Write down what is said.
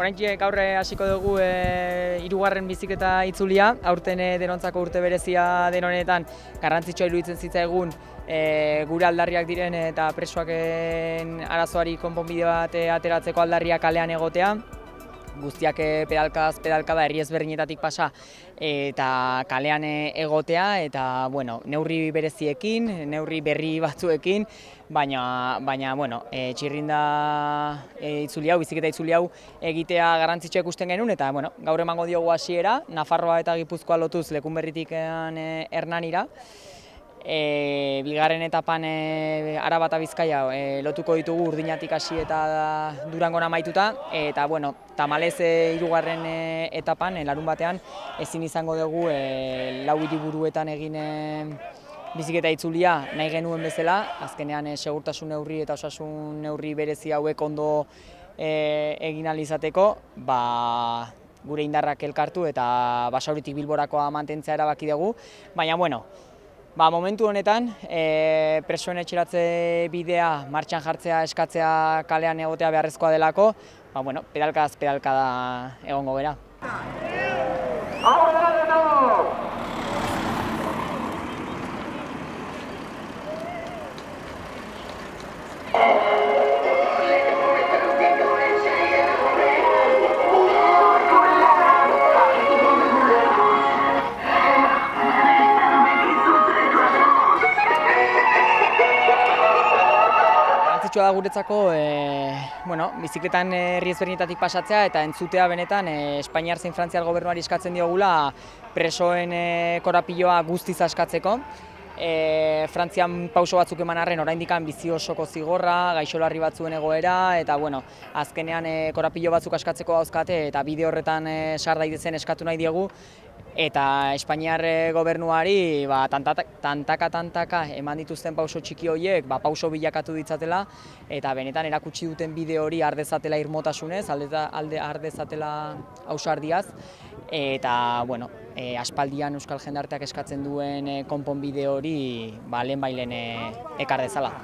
Oraintxe gaur hasiko dugu hirugarren biziketa itzulia, aurten denontzako urte berezia den honetan garrantzitsua iruditzen zitzaigun gure aldarriak diren eta presoaken arazoari konponbide bat ateratzeko aldarriak kalean egotea. Guztiak pedalkada herri ezberdinetatik pasa eta kalean egotea eta bueno, neurri bereziekin, neurri berri batzuekin, baina bueno, txirrinda itzuli hau, biziketa itzuli hau egitea garrantzitsua ikusten genuen eta bueno, gaur emango diogu hasiera, Nafarroa eta Gipuzkoa lotuz Lekunberritik Hernanira. Bigarren etapan Araba eta Bizkaia lotuko ditugu Urdinatik hasi eta Durangora amaituta eta bueno, tamalez hirugarren etapan larunbatean ezin izango dugu lau hiriburuetan egin biziketa itzulia nahi genuen bezala, azkenean segurtasun neurri eta osasun neurri berezi hauek ondo egin ahal izateko, ba gure indarrak elkartu eta Basauritik Bilborakoa mantentzea erabaki dugu, baina bueno, momentu honetan, presoen etxeratze bidea martxan jartzea, eskatzea kalean egotea beharrezkoa delako, pedalkada egongo gara. Da guretzako bizikletan herri ezberdinetatik pasatzea eta entzutea benetan Espainiar zein Frantziar gobernuari eskatzen diogula presoen korapiloa guztiz askatzeko. Frantzian pauso batzuk eman arren oraindik bizi osoko zigorra, gaixolarri batzuen egoera eta bueno, azkenean korapilo batzuk askatzeko dauzkate eta bide horretan sar daitezen eskatu nahi diegu eta Espainiar gobernuari tantaka eman dituzten pauso txiki horiek, pauso bilakatu ditzatela eta benetan erakutsi duten bide hori ardezatela irmotasunez, ardezatela ausardiaz eta bueno, aspaldian Euskal Jendarteak eskatzen duen konponbide hori lehenbailehen ekar dezala.